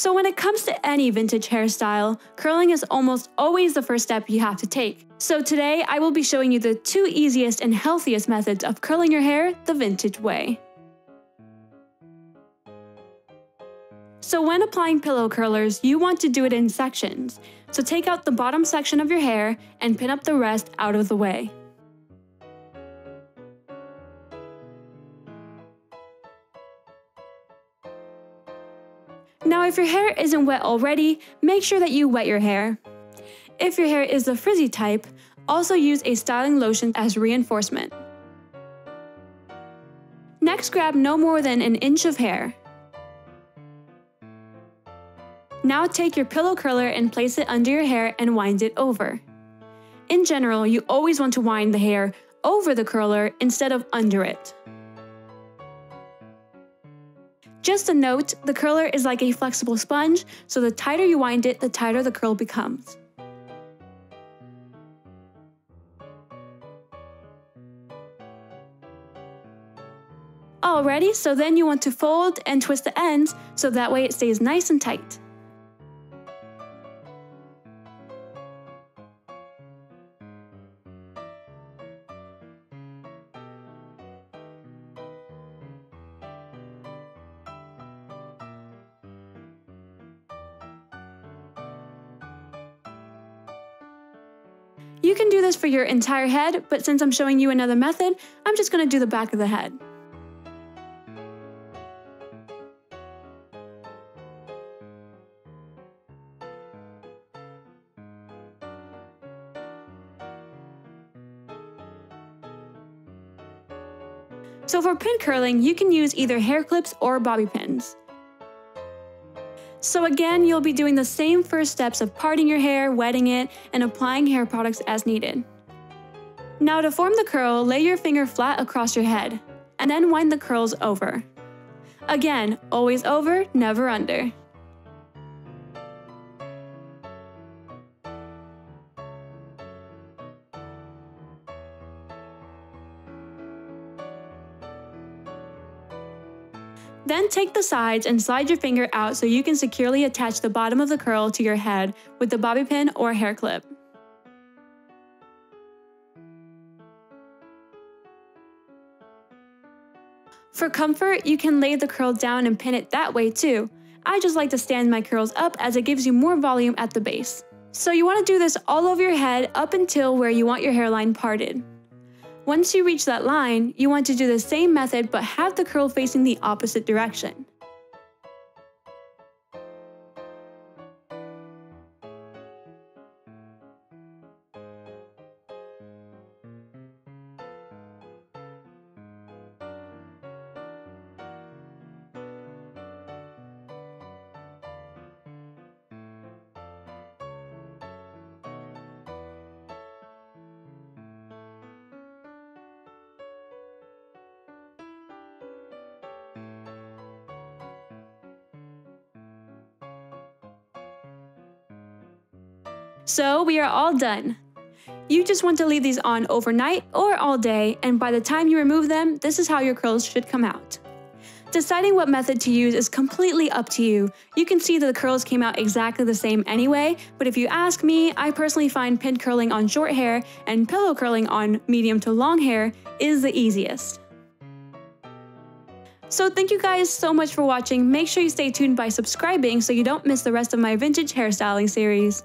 So when it comes to any vintage hairstyle, curling is almost always the first step you have to take. So today, I will be showing you the 2 easiest and healthiest methods of curling your hair the vintage way. So when applying pillow curlers, you want to do it in sections. So take out the bottom section of your hair and pin up the rest out of the way. Now if your hair isn't wet already, make sure that you wet your hair. If your hair is the frizzy type, also use a styling lotion as reinforcement. Next, grab no more than an inch of hair. Now take your pillow curler and place it under your hair and wind it over. In general, you always want to wind the hair over the curler instead of under it. Just a note, the curler is like a flexible sponge, so the tighter you wind it, the tighter the curl becomes. Alrighty, so then you want to fold and twist the ends so that way it stays nice and tight. You can do this for your entire head, but since I'm showing you another method, I'm just going to do the back of the head. So for pin curling, you can use either hair clips or bobby pins. So again, you'll be doing the same first steps of parting your hair, wetting it, and applying hair products as needed. Now to form the curl, lay your finger flat across your head, and then wind the curls over. Again, always over, never under. Then take the sides and slide your finger out so you can securely attach the bottom of the curl to your head with the bobby pin or hair clip. For comfort, you can lay the curl down and pin it that way too. I just like to stand my curls up as it gives you more volume at the base. So you want to do this all over your head up until where you want your hairline parted. Once you reach that line, you want to do the same method but have the curl facing the opposite direction. So we are all done. You just want to leave these on overnight or all day, and by the time you remove them, this is how your curls should come out. Deciding what method to use is completely up to you. You can see that the curls came out exactly the same anyway, but if you ask me, I personally find pin curling on short hair and pillow curling on medium to long hair is the easiest. So thank you guys so much for watching. Make sure you stay tuned by subscribing so you don't miss the rest of my vintage hairstyling series.